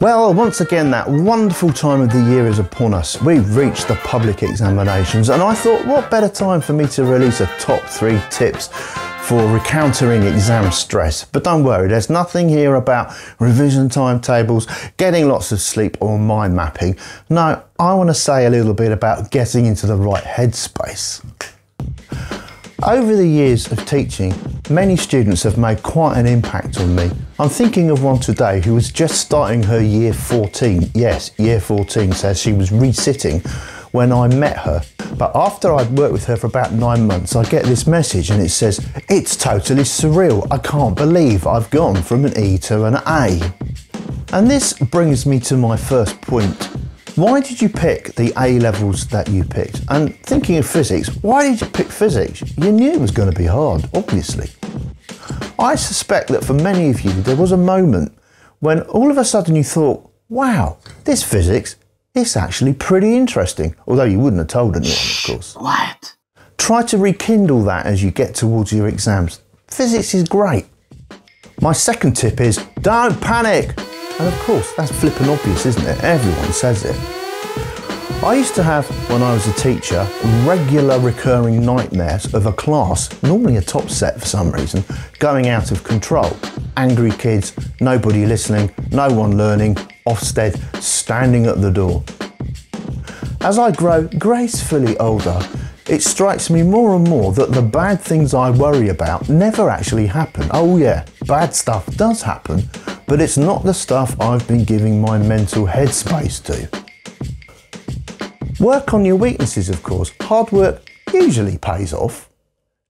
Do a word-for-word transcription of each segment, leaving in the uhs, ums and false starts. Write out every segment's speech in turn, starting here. Well, once again, that wonderful time of the year is upon us. We've reached the public examinations, and I thought, what better time for me to release a top three tips for countering exam stress. But don't worry, there's nothing here about revision timetables, getting lots of sleep, or mind mapping. No, I want to say a little bit about getting into the right headspace. Over the years of teaching, many students have made quite an impact on me. I'm thinking of one today who was just starting her year fourteen. Yes, year fourteen, says she was resitting when I met her. But after I'd worked with her for about nine months, I get this message and it says, "It's totally surreal. I can't believe I've gone from an E to an A." And this brings me to my first point. Why did you pick the A levels that you picked? And thinking of physics, why did you pick physics? You knew it was going to be hard, obviously. I suspect that for many of you, there was a moment when all of a sudden you thought, wow, this physics, it's actually pretty interesting, although you wouldn't have told anyone, of course. What? Try to rekindle that as you get towards your exams. Physics is great. My second tip is don't panic. And of course, that's flippin' obvious, isn't it? Everyone says it. I used to have, when I was a teacher, regular recurring nightmares of a class, normally a top set for some reason, going out of control. Angry kids, nobody listening, no one learning, Ofsted standing at the door. As I grow gracefully older, it strikes me more and more that the bad things I worry about never actually happen. Oh yeah, bad stuff does happen, but it's not the stuff I've been giving my mental headspace to. Work on your weaknesses, of course. Hard work usually pays off.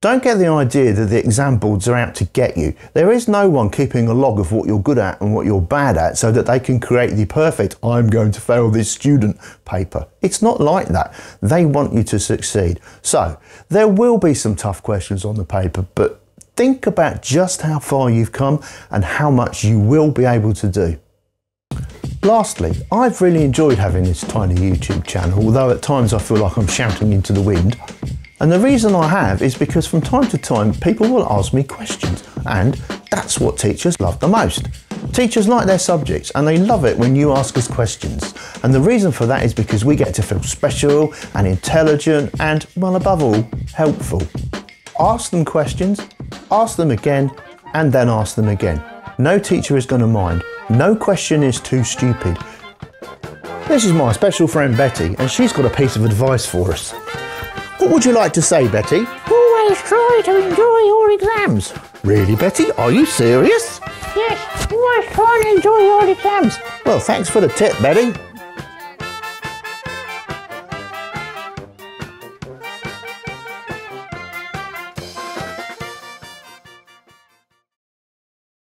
Don't get the idea that the exam boards are out to get you. There is no one keeping a log of what you're good at and what you're bad at so that they can create the perfect "I'm going to fail this student" paper. It's not like that. They want you to succeed. So there will be some tough questions on the paper, but think about just how far you've come and how much you will be able to do. Lastly, I've really enjoyed having this tiny YouTube channel, although at times I feel like I'm shouting into the wind. And the reason I have is because from time to time, people will ask me questions, and that's what teachers love the most. Teachers like their subjects, and they love it when you ask us questions. And the reason for that is because we get to feel special and intelligent and, well, above all, helpful. Ask them questions, ask them again, and then ask them again. No teacher is going to mind. No question is too stupid. This is my special friend Betty, and she's got a piece of advice for us. What would you like to say, Betty? Always try to enjoy your exams. Really, Betty? Are you serious? Yes, always try to enjoy your exams. Well, thanks for the tip, Betty.